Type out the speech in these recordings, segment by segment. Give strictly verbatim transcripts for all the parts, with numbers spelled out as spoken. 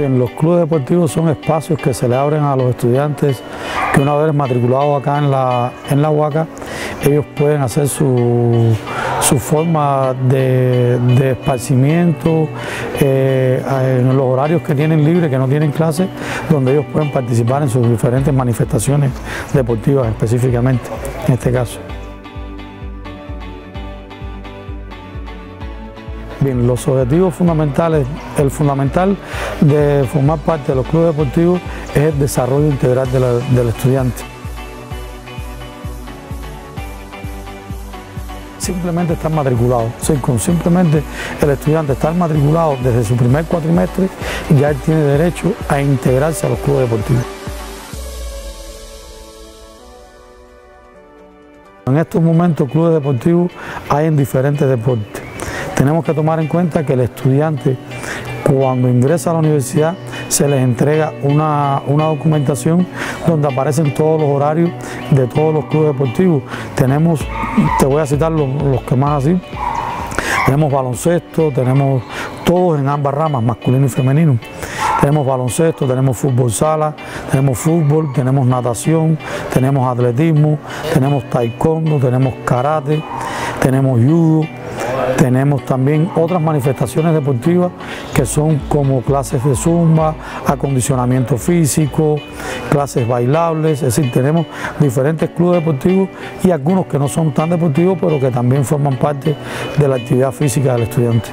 En los clubes deportivos son espacios que se le abren a los estudiantes que una vez matriculados acá en la, en la U A C A, ellos pueden hacer su, su forma de, de esparcimiento eh, en los horarios que tienen libres, que no tienen clases, donde ellos pueden participar en sus diferentes manifestaciones deportivas específicamente, en este caso. Bien, los objetivos fundamentales, el fundamental de formar parte de los clubes deportivos es el desarrollo integral de la, del estudiante. Simplemente estar matriculado, o sea, con simplemente el estudiante estar matriculado desde su primer cuatrimestre, ya él tiene derecho a integrarse a los clubes deportivos. En estos momentos clubes deportivos hay en diferentes deportes. Tenemos que tomar en cuenta que el estudiante, cuando ingresa a la universidad, se les entrega una, una documentación donde aparecen todos los horarios de todos los clubes deportivos. Tenemos, te voy a citar los, los que más así, tenemos baloncesto, tenemos todos en ambas ramas, masculino y femenino. Tenemos baloncesto, tenemos fútbol sala, tenemos fútbol, tenemos natación, tenemos atletismo, tenemos taekwondo, tenemos karate, tenemos judo. Tenemos también otras manifestaciones deportivas que son como clases de zumba, acondicionamiento físico, clases bailables, es decir, tenemos diferentes clubes deportivos y algunos que no son tan deportivos, pero que también forman parte de la actividad física del estudiante.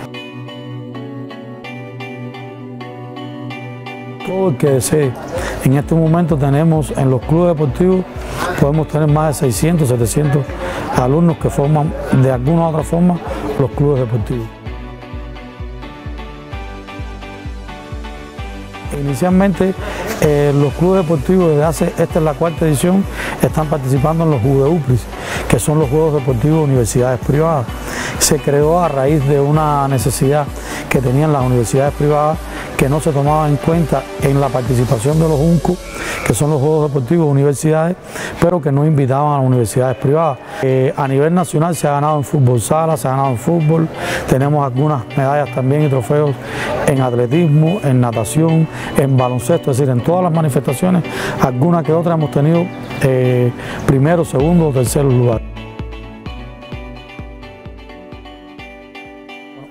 Todo el que desee. En este momento tenemos en los clubes deportivos, podemos tener más de seiscientos, setecientos alumnos que forman de alguna u otra forma los clubes deportivos. Inicialmente eh, los clubes deportivos desde hace, esta es la cuarta edición, están participando en los U D U P L I S, que son los Juegos Deportivos de Universidades Privadas. Se creó a raíz de una necesidad que tenían las universidades privadas que no se tomaban en cuenta en la participación de los U N C U, que son los Juegos Deportivos de Universidades, pero que no invitaban a las universidades privadas. Eh, a nivel nacional se ha ganado en fútbol sala, se ha ganado en fútbol, tenemos algunas medallas también y trofeos en atletismo, en natación, en baloncesto, es decir, en todas las manifestaciones, alguna que otra hemos tenido eh, primero, segundo o tercer lugar.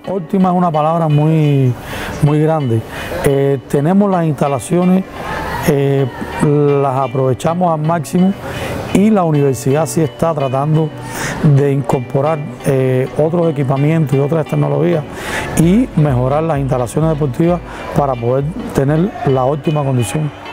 Óptima es una palabra muy, muy grande. Eh, tenemos las instalaciones, eh, las aprovechamos al máximo y la universidad sí está tratando de incorporar eh, otros equipamientos y otras tecnologías y mejorar las instalaciones deportivas para poder tener la óptima condición.